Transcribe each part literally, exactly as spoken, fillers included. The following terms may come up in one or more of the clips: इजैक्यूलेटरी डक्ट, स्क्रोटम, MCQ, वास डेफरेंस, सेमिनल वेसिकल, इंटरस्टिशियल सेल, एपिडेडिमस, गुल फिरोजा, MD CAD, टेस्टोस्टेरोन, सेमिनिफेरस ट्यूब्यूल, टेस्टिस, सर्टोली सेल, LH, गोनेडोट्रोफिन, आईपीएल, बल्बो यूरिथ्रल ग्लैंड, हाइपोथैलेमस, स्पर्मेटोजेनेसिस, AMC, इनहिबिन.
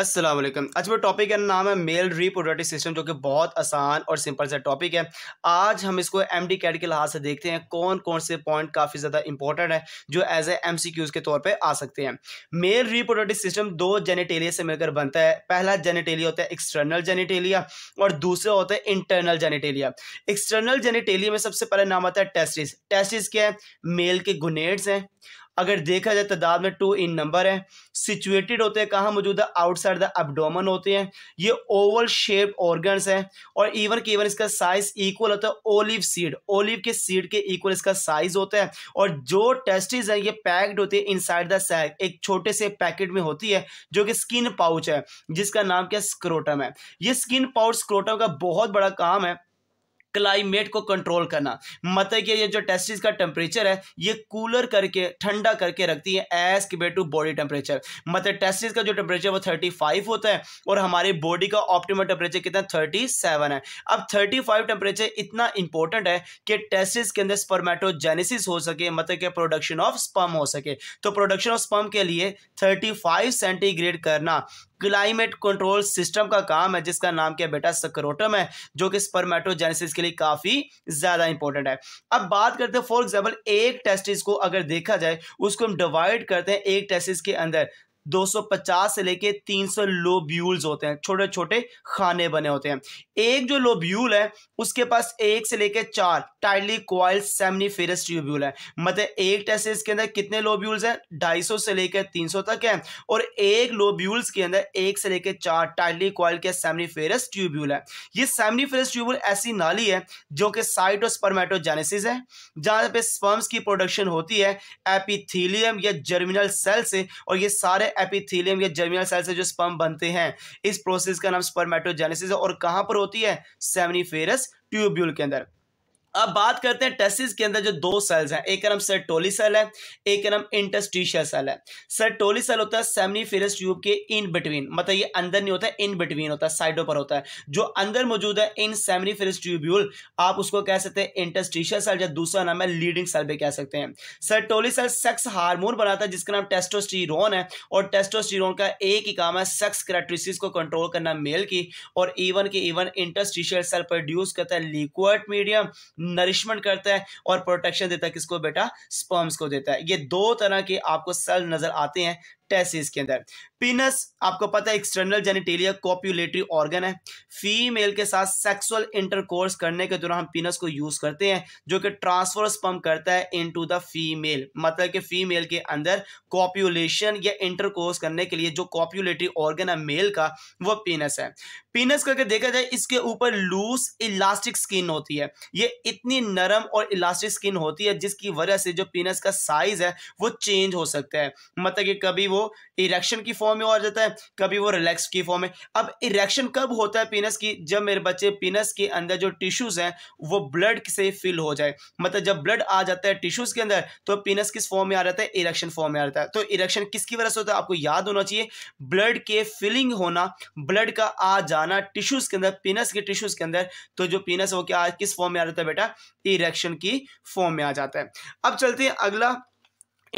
अस्सलाम वालेकुम। आज वो टॉपिक का नाम है मेल रिप्रोडक्टिव सिस्टम, जो कि बहुत आसान और सिंपल सा टॉपिक है। आज हम इसको एम डी कैड के लिहाज से देखते हैं कौन कौन से पॉइंट काफ़ी ज़्यादा इंपॉर्टेंट है जो as a M C Qs के तौर पे आ सकते हैं। मेल रिप्रोडक्टिव सिस्टम दो जेनेटेलिया से मिलकर बनता है। पहला जेनेटेलिया होता है एक्सटर्नल जेनेटेलिया और दूसरा होता है इंटरनल जेनेटेलिया। एक्सटर्नल जेनेटेलिया में सबसे पहला नाम आता है टेस्टिस। टेस्टिस क्या है? मेल के गोनेड्स हैं। अगर देखा जाए तादाद में टू इन नंबर है। सिचुएटेड होते हैं कहाँ? मौजूद है आउटसाइड द एब्डोमेन होते हैं। ये ओवल शेप ऑर्गन्स हैं और इवन के इवन इसका साइज इक्वल होता है ओलिव सीड। ओलिव के सीड के इक्वल इसका साइज होता है। और जो टेस्टिस है ये पैक्ड होती है इनसाइड द सैक, एक छोटे से पैकेट में होती है जो कि स्किन पाउच है, जिसका नाम क्या? स्क्रोटम है। ये स्किन पाउच स्क्रोटम का बहुत बड़ा काम है क्लाइमेट को कंट्रोल करना। मतलब कि ये जो टेस्टिस का टेम्परेचर है ये कूलर करके, ठंडा करके रखती है as compare to body temperature. मतलब टेस्टिस का जो टेम्परेचर वो पैंतीस होता है और हमारी बॉडी का ऑप्टिमम टेम्परेचर कितना? सैंतीस है। अब पैंतीस टेम्परेचर इतना इंपॉर्टेंट है कि टेस्टिस के अंदर स्पर्मेटोजेनेसिस हो सके, मतलब कि प्रोडक्शन ऑफ स्पर्म हो सके। तो प्रोडक्शन ऑफ स्पर्म के लिए पैंतीस सेंटीग्रेड करना क्लाइमेट कंट्रोल सिस्टम का काम है, जिसका नाम क्या बेटा? स्क्रोटम है, जो कि स्पर्मेटोजेनेसिस के लिए काफी ज्यादा इंपॉर्टेंट है। अब बात करते हैं फॉर एग्जांपल एक टेस्टिस को अगर देखा जाए उसको हम डिवाइड करते हैं। एक टेस्टिस के अंदर दो सौ पचास से लेके तीन सौ लोब्यूल्स होते हैं, छोटे छोटे खाने बने होते हैं। एक जो लोब्यूल है उसके पास एक से लेके चार टाइटली कॉइल्ड सेमिनिफेरस ट्यूब्यूल है। मतलब एक टेस्टिस के अंदर कितने लोब्यूल्स हैं? दो सौ पचास से लेके तीन सौ तक है। और एक लोब्यूल्स के अंदर एक से लेके चार टाइटली कॉइल्ड के सेमिनिफेरस ट्यूब्यूल है। ये सेमिनिफेरस ट्यूब्यूल ऐसी नाली है जो कि साइट ऑफ स्पर्मेटोजेनेसिस है, जहाँ पे स्पर्म्स की प्रोडक्शन होती है एपिथीलियम या जर्मिनल सेल से। और ये सारे एपिथेलियम या जर्मिनल सेल से जो स्पर्म बनते हैं, इस प्रोसेस का नाम स्पर्मेटोजेनेसिस है। और कहां पर होती है? सेमिनिफेरस ट्यूब्यूल के अंदर। अब बात करते हैं टेस्टिस के अंदर जो दो सेल्स हैं, एक का नाम सर्टोली सेल है, एक का नाम इंटरस्टिशियल सेल है। सर्टोली सेल होता है सेमिनिफेरस ट्यूब के इन बिटवीन, मतलब ये अंदर नहीं होता है, इन बिटवीन होता है, साइडों पर होता है। जो अंदर मौजूद है इन सेमिनिफेरस ट्यूब्यूल, आप उसको कह सकते हैं इंटरस्टिशियल सेल, या दूसरा नाम है लीडिंग सेल भी कह सकते हैं। सर्टोली सेल सेक्स हार्मोन बनाता है जिसका नाम टेस्टोस्टेरोन है। और टेस्टोस्टेरोन का एक ही काम है सेक्स कैरेक्टरिस्टिक्स को कंट्रोल करना मेल की। और इवन के इवन इंटरस्टिशियल सेल प्रोड्यूस करता है लिक्विड मीडियम, नरिशमेंट करता है और प्रोटेक्शन देता है। किसको बेटा? स्पर्म्स को देता है। ये दो तरह के आपको सेल नजर आते हैं टेस्टिस के अंदर। पीनस आपको पता है एक्सटर्नल जेनिटेलिया कोप्यूलेटरी ऑर्गन है। फीमेल के साथ सेक्सुअल इंटरकोर्स करने के दौरान हम पीनस को यूज करते हैं, जो कि ट्रांसफर स्पर्म करता है इनटू द फीमेल। मतलब कि फीमेल के अंदर कोप्यूलेशन या इंटरकोर्स करने के लिए जो कोप्यूलेटरी ऑर्गन है मेल का, वो पीनस है। पीनस करके देखा जाए इसके ऊपर लूज इलास्टिक स्किन होती है। ये इतनी नरम और इलास्टिक स्किन होती है जिसकी वजह से जो पीनस का साइज है वो चेंज हो सकता है। मतलब कि कभी वो इरेक्शन की फॉर्म में आ जाता है, कभी वो रिलैक्स की फॉर्म में। अब इरेक्शन कब होता है पीनस की? जब मेरे बच्चे पीनस के अंदर जो टिश्यूज हैं वो ब्लड से फिल हो जाए। मतलब जब ब्लड आ जाता है टिश्यूज के अंदर तो पीनस किस फॉर्म में आ जाता है? इरेक्शन फॉर्म में आ जाता है। तो इरेक्शन किसकी वजह से होता है? आपको याद होना चाहिए, ब्लड के फिलिंग होना, ब्लड का आ जाना टिश्यूज के अंदर, पीनस के टिश्यूज के अंदर। तो जो पीनस हो क्या किस फॉर्म में आ जाता है बेटा? इरेक्शन की फॉर्म में आ जाता है। अब चलते हैं अगला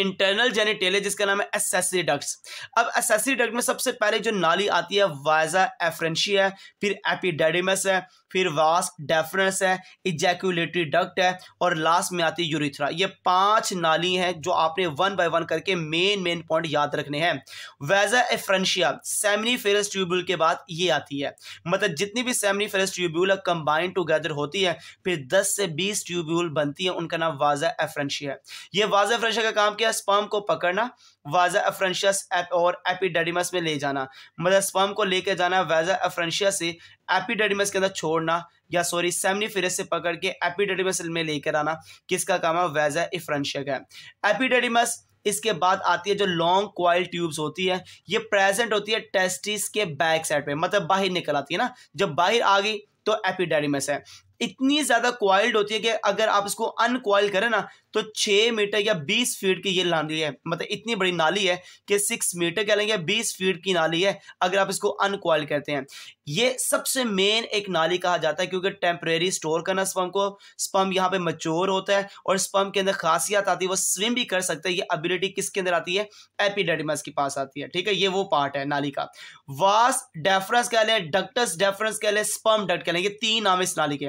इंटरनल जेनिटेलिया, जिसका नाम है एक्सेसरी डक्ट्स। अब एक्सेसरी डक्ट में सबसे पहले जो नाली आती है वाजा एफरेंशिया है, फिर एपिडेडिमस है, फिर वास डेफरेंस है, इजैक्यूलेटरी डक्ट है और लास्ट में आती है यूरिथ्रा। ये पांच नाली हैं जो आपने वन बाय वन करके मेन मेन पॉइंट याद रखने हैं। वाजा एफरेंशिया सेमिनिफेरस ट्यूब्यूल के बाद ये आती है। मतलब जितनी भी सेमिनिफेरस ट्यूब्यूल कंबाइन टुगेदर होती है, फिर दस से बीस ट्यूब्यूल बनती है, उनका नाम वाजा एफरेंशिया है। ये वाजा एफरेंशिया का काम स्पर्म को पकड़ना, वाजा एफरेंशियस और एपिडेडिमस में ले जाना। मतलब स्पर्म को लेके जाना वाजा एफरेंशिया से एपिडेडिमस के अंदर छोड़ना, या सॉरी सेमिनिफेरस से पकड़ के एपिडेडिमस में लेकर आना, किसका काम है? वाजा एफरेंशिया का। एपिडेडिमस इसके बाद आती है जो लॉन्ग कॉइल ट्यूब्स होती है। ये प्रेजेंट होती है टेस्टिस के बैक साइड पे, मतलब बाहर निकल आती है ना। जब बाहर आ गई तो एपिडर्मिस है। इतनी ज़्यादा कॉइल्ड होती है कि अगर आप इसको अनकॉइल करें ना तो छः मीटर या बीस फीट की ये नाली है, मतलब इतनी बड़ी नाली है कि सिक्स मीटर कह लेंगे बीस फीट की नाली है अगर आप इसको अनकॉइल करते हैं। ये सबसे मेन एक नाली कहा जाता है क्योंकि टेम्परेरी स्टोर करना स्पर्म को, स्पर्म यहाँ पे मैच्योर होता है और स्पर्म के अंदर खासियत आती है वो स्विम भी कर सकता है। ये एबिलिटी किसके अंदर आती है? एपिडर्मिस के पास आती है। ठीक है, ये वो पार्ट है नाली का। वास डेफरेंस कह लें, डक्टस डेफरेंस कह लें, स्पर्म डक्ट कह लें, ये तीन नाम इस नाली के।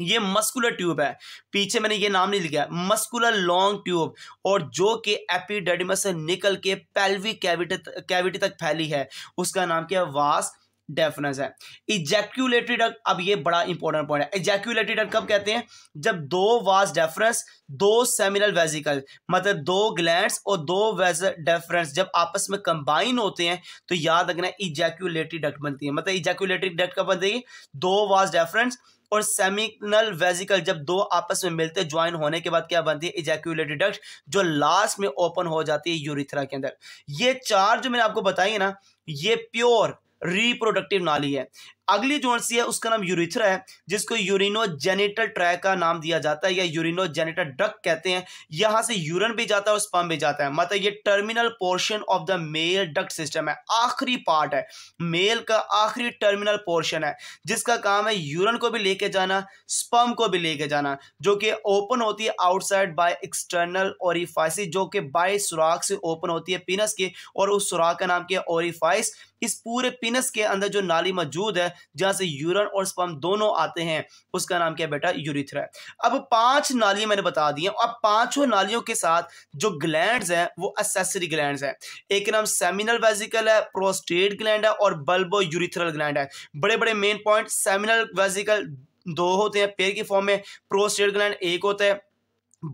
ये मस्कुलर ट्यूब है, पीछे मैंने ये नाम नहीं लिखा, मस्कुलर लॉन्ग ट्यूब, और जो कि एपिडर्मिस से निकल के पेल्विक कैविटी कैविटी तक फैली है, उसका नाम क्या है? वास डेफरेंस है। इजैक्यूलेटरी डक्ट, अब ये बड़ा इंपॉर्टेंट पॉइंट है। इजैक्यूलेटरी डक्ट कब कहते हैं? जब दो वास डेफरेंस, दो सेमिनल वेजिकल, मतलब दो ग्लैंड्स और दो वेज डेफरेंस जब आपस में कंबाइन होते हैं तो याद रखना इजैक्यूलेटरी डक्ट बनती है। मतलब इजैक्यूलेटरी डक्ट कब बनती है? दो वास डेफरेंस और सेमिनल वेजिकल जब दो आपस में मिलते ज्वाइन होने के बाद क्या बनती है? इजैक्यूलेटरी डक्ट, जो लास्ट में ओपन हो जाती है यूरिथ्रा के अंदर। ये चार जो मैंने आपको बताई है ना, ये प्योर रिप्रोडक्टिव नाली है। अगली जोन सी है उसका नाम यूरिथ्रा है, जिसको यूरिनोजेनिटल ट्रैक का नाम दिया जाता है या यूरिनोजेनिटल डक्ट कहते हैं। यहाँ से यूरिन भी जाता है और स्पर्म भी जाता है। मतलब ये terminal portion of the male duct system है, आखिरी पार्ट है मेल का, आखिरी टर्मिनल पोर्शन है जिसका काम है यूरिन को भी लेके जाना, स्पर्म को भी लेके जाना, जो कि ओपन होती है आउटसाइड बाय एक्सटर्नल ओरिफाइस, जो कि बाय सुराख से ओपन होती है पीनस के, और उस सुराख का नाम क्या है? ओरिफाइस। इस पूरे पीनस के अंदर जो नाली मौजूद है जहां से यूरिन और स्पर्म दोनों आते हैं, उसका नाम क्या बेटा? यूरिथ्रा है। अब पांच नालियां मैंने बता दी हैं। अब पांचों नालियों के साथ जो ग्लैंड्स हैं वो एक्सेसरी ग्लैंड्स हैं। एक नाम सेमिनल वेसिकल है, प्रोस्टेट ग्लैंड है और बल्बो यूरिथ्रल ग्लैंड है। बड़े बड़े मेन पॉइंट, सेमिनल वेसिकल दो होते हैं पेयर की फॉर्म में, प्रोस्टेट ग्लैंड एक होता है,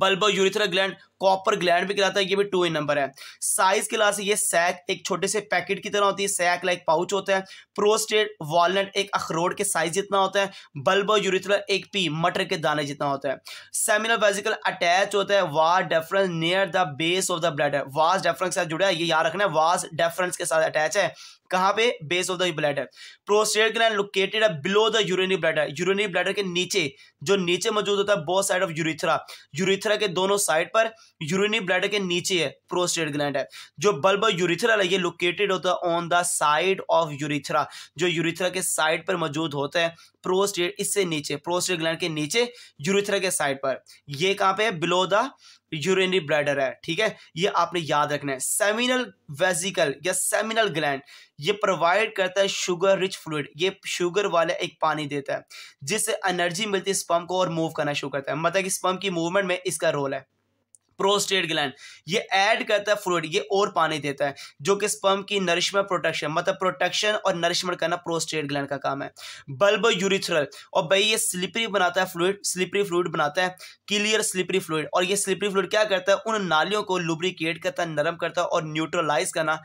बल्बो यूरिथ्रल ग्लैंड Cowper gland भी कहलाता है, ये भी टू इन नंबर है। साइज के लास्ट ये सैक एक छोटे से पैकेट की तरह होती है, सैक लाइक पाउच होता है। प्रोस्टेट वॉलनट एक अखरोट के साइज जितना होता है, बल्बो यूरिथ्रल एक पी मटर के दाने जितना होता है। सेमिनल वेसिकल अटैच होता है वास डेफरेंस near the base of the bladder, वास डेफरेंस के साथ जुड़ा है, ये याद रखना है, वास डेफरेंस के साथ अटैच है, कहाँ पे? Base of the bladder. Prostate gland located है below the urinary bladder, urinary bladder के नीचे, जो नीचे मौजूद होता है both side of urethra, urethra के दोनों साइड पर यूरिनरी ब्लैडर के नीचे है प्रोस्टेट ग्लैंड है। जो बल्बो यूरिथ्रल है ये लोकेटेड होता है on the side of urethra, जो यूरिथ्रा के साइड पर मौजूद होता है प्रोस्टेट, इससे नीचे प्रोस्टेट ग्लैंड के नीचे यूरिथ्रा के साइड पर, ये कहाँ पे है? बिलो द यूरिनरी ब्लैडर है। ठीक है, ये आपने याद रखना है। सेमिनल वेसिकल या सेमिनल ग्लैंड ये प्रोवाइड करता है शुगर रिच फ्लूइड, ये शुगर वाला एक पानी देता है जिससे एनर्जी मिलती है स्पर्म को और मूव करना शुरू करता है, मतलब कि स्पर्म की मूवमेंट में इसका रोल है। प्रोस्टेट ग्लैंड ये ऐड करता है फ्लूइड, ये और पानी देता है, जो कि स्पर्म की नरिशमेंट प्रोटेक्शन, मतलब प्रोटेक्शन और नरिशमेंट करना प्रोस्टेट ग्लैंड का काम है। बल्बो यूरिथ्रल, और भाई ये स्लिपरी बनाता है फ्लूइड, स्लिपरी फ्लूइड बनाता है, क्लियर स्लिपरी फ्लूइड, और ये स्लिपरी फ्लूइड क्या करता है? उन नालियों को लुब्रिकेट करता है, नरम करता है और न्यूट्रलाइज करना।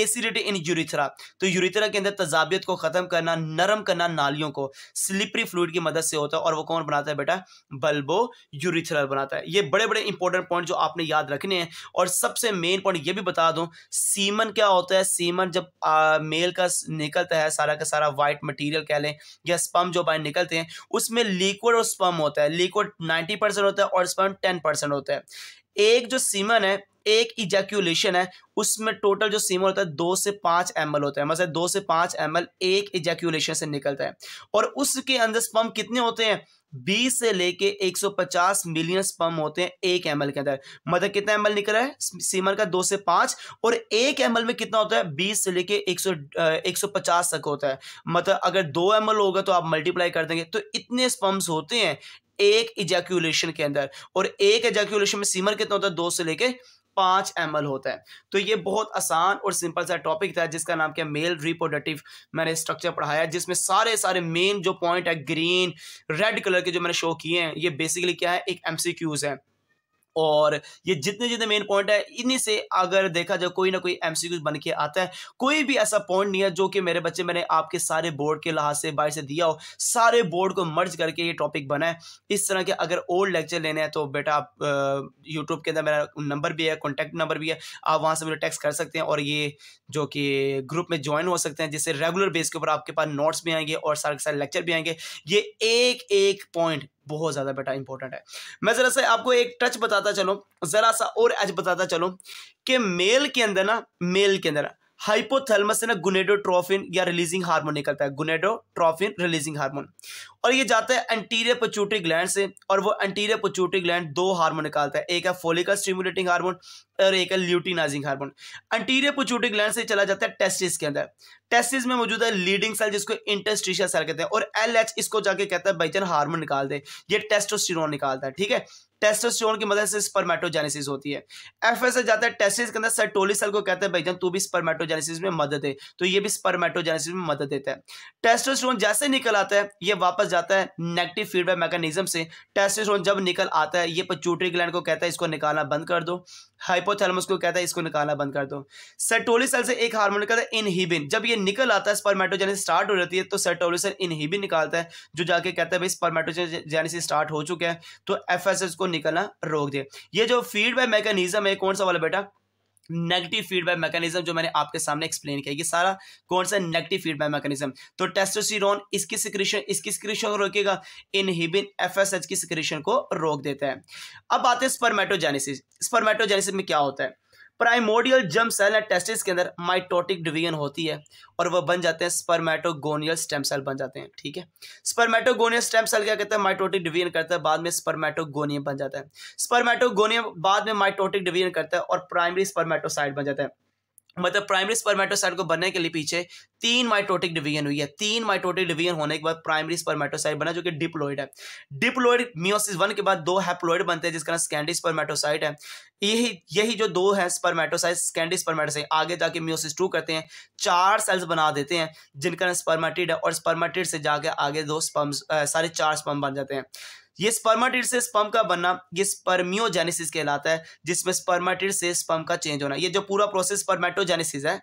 एसिडिटी इन यूरिथ्रा, तो यूरिथ्रा के अंदर तजाबियत को खत्म करना, नरम करना नालियों को स्लिपरी फ्लूइड की मदद से होता है, और वो कौन बनाता है बेटा? बल्बो यूरिथ्रल बनाता है। ये बड़े बड़े इंपॉर्टेंट पॉइंट जो आपने याद रखने हैं। और सबसे मेन पॉइंट ये भी बता दूं, सीमन क्या होता है? सीमन जब आ, मेल का निकलता है सारा का सारा वाइट मटेरियल कह लें, या स्पर्म जो बाहर निकलते हैं उसमें लिक्विड और स्पर्म होता है, लिक्विड नब्बे परसेंट होता है और स्पर्म दस परसेंट होता है। एक जो सीमन है, एक इजैक्यूलेशन है, उसमें टोटल जो सीमन होता है दो से पांच एम एल होता है, मतलब दो से पांच एम एल एक इजैक्यूलेशन से निकलता है, और उसके अंदर स्पर्म कितने होते हैं? बीस से लेके एक सौ पचास मिलियन स्पर्म होते हैं एक एम एल के अंदर। मतलब कितना एम एल निकल रहा है सीमन का? दो से पांच, और एक एम एल में कितना होता है? बीस से लेके एक सौ पचास तक होता है। मतलब अगर दो एम एल होगा तो आप मल्टीप्लाई कर देंगे तो इतने स्पर्म्स होते हैं एक इजैक्यूलेशन के अंदर, और एक इजैक्यूलेशन में सीमन कितना होता है? दो से लेके पाँच एम एल होता है। तो ये बहुत आसान और सिंपल सा टॉपिक था जिसका नाम क्या? मेल रिप्रोडक्टिव मैंने स्ट्रक्चर पढ़ाया, जिसमें सारे सारे मेन जो पॉइंट है ग्रीन रेड कलर के जो मैंने शो किए हैं, ये बेसिकली क्या है? एक एमसीक्यूज है। और ये जितने जितने मेन पॉइंट है, इन्हीं से अगर देखा जाए कोई ना कोई एमसीक्यू बन के आता है। कोई भी ऐसा पॉइंट नहीं है जो कि मेरे बच्चे मैंने आपके सारे बोर्ड के लिहाज से बाहर से दिया हो, सारे बोर्ड को मर्ज करके ये टॉपिक बना है। इस तरह के अगर ओल्ड लेक्चर लेने हैं तो बेटा आप यूट्यूब के अंदर मेरा नंबर भी है, कॉन्टैक्ट नंबर भी है, आप वहाँ से मुझे टेक्स्ट कर सकते हैं और ये जो कि ग्रुप में ज्वाइन हो सकते हैं, जिससे रेगुलर बेस के ऊपर आपके पास नोट्स भी आएंगे और सारे के सारे लेक्चर भी आएंगे। ये एक एक पॉइंट बहुत ज़्यादा बेटा इंपॉर्टेंट है। मैं ज़रा सा आपको एक टच बताता चलूँ, ज़रा सा और एज बताता चलूँ कि मेल के अंदर ना मेल के अंदर हाइपोथैलेमस से ना गोनेडोट्रोफिन या रिलीजिंग हार्मोन निकलता है, गोनेडोट्रोफिन रिलीजिंग हार्मोन, और ये जाता है एंटीरियर पिट्यूटरी ग्लैंड से। और वो एंटीरियर पिट्यूटरी ग्लैंड दो हार्मोन निकालता है, एक है फोलिकल स्टिमुलेटिंग हार्मोन और एक है luteinizing hormone. Anterior pituitary gland से चला जाता है टेस्टिस के अंदर, टेस्टिस में मौजूद है लीडिंग सेल जिसको इंटरस्टिशियल सेल कहते हैं, और एल एच इसको जाके कहता है भाईजान हार्मोन निकाल दे, ये टेस्टोस्टेरोन निकालता है। ठीक है, टेस्टोस्टेरोन की मदद से स्पर्मेटोजेनेसिस होती है। एफएसएच जाता है टेस्टिस के अंदर, सर्टोली सेल को कहता है भाईजान तू भी स्पर्मेटोजेनेसिस में मदद दे, तो ये भी स्पर्मेटोजेनेसिस में मदद देता है। टेस्टोस्टेरोन जैसे निकल आता है ये वापस जाता है नेगेटिव फीडबैक मैकेनिज्म से, टेस्टोस्टेरोन जब निकल आता है ये पिट्यूटरी ग्लैंड को कहता है इसको निकालना बंद कर दो, हाइपोथैलेमस को कहता है इसको निकालना बंद कर दो। सर्टोली सेल से एक हार्मोन निकलता है इनहिबिन, जब ये निकल आता है स्पर्मेटोजेनेसिस स्टार्ट हो जाती है तो सर्टोली सेल इनहिबिन निकालता है जो जाके कहता है भाई स्पर्मेटोजेनेसिस स्टार्ट हो चुका है, तो एफएसएच को निकलना रोक दे। ये जो फीडबैक मैकेनिज्म है कौन सा वाला बेटा, नेगेटिव फीडबैक मैकेनिज्म, जो मैंने आपके सामने एक्सप्लेन किया कि सारा कौन सा नेगेटिव फीडबैक मैकेनिज्म। तो टेस्टोस्टेरोन इसकी सिक्रीशन इसकी सिक्रीशन को रोकेगा, इनहिबिन एफएसएच की सिक्रीशन को रोक देता है। अब आते हैं स्पर्मेटोजेनेसिस। स्पर्मेटोजेनेसिस में क्या होता है, प्राइमोडियल जर्म सेल है टेस्टिस के अंदर, माइटोटिक डिवीजन होती है और वह बन जाते हैं स्पर्मेटोगोनियल स्टेम सेल बन जाते हैं। ठीक है, स्पर्मेटोगोनियल स्टेम सेल क्या कहता है, माइटोटिक डिवीजन करता है, बाद में स्पर्मेटोगोनियम बन जाता है, स्पर्मेटोगोनियम बाद में माइटोटिक डिवीजन करता है और प्राइमरी स्पर्मेटोसाइट बन जाता है। मतलब प्राइमरी स्पर्मेटोसाइट को बनने के लिए पीछे तीन माइटोटिक डिवीजन हुई है, तीन माइटोटिक डिवीजन होने के बाद प्राइमरी स्पर्मेटोसाइट बना जो कि डिप्लॉइड है। डिप्लॉइड मियोसिस वन के बाद दो हैप्लॉइड बनते हैं जिसका नाम सेकेंडरी स्पर्मेटोसाइट है। यही यही जो दो है स्पर्मेटोसाइट सेकेंडरी स्पर्मेटोसाइट आगे जाके मियोसिस टू करते हैं, चार सेल्स बना देते हैं जिनका नाम स्पर्मेटिड है, और स्पर्मेटिड से जाके आगे दो स्पर्म्स सारे चार स्पर्म बन जाते हैं। ये स्पर्मेटिड से स्पर्म का बनना ये स्पर्मियोजेनेसिस कहलाता है, जिसमें स्पर्मेटिड से स्पर्म का चेंज होना, ये जो पूरा प्रोसेस स्पर्मेटोजेनेसिस है,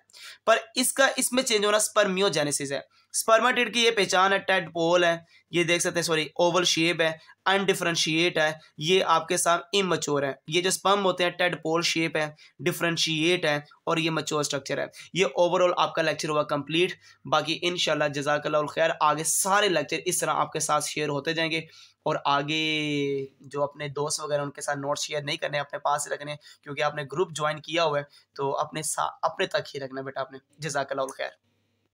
पर इसका इसमें चेंज होना स्पर्मियोजेनेसिस है। स्पर्मेटिड की ये पहचान है, टेडपोल है, ये देख सकते हैं, सॉरी ओवल शेप है, अनडिफरेंशिएट है, ये आपके सामने इमैच्योर है। ये जो स्पर्म होते हैं टेडपोल शेप है, डिफरेंशिएट है और ये मैच्योर स्ट्रक्चर है। ये ओवरऑल आपका लेक्चर हुआ कंप्लीट। बाकी इंशाल्लाह जज़ाकल्लाह खैर आगे सारे लेक्चर इस तरह आपके साथ शेयर होते जाएंगे, और आगे जो अपने दोस्त वगैरह उनके साथ नोट्स शेयर नहीं करने, अपने पास ही रखने, क्योंकि आपने ग्रुप ज्वाइन किया हुआ है तो अपने अपने तक ही रखना बेटा आपने। जज़ाकल्लाह खैर।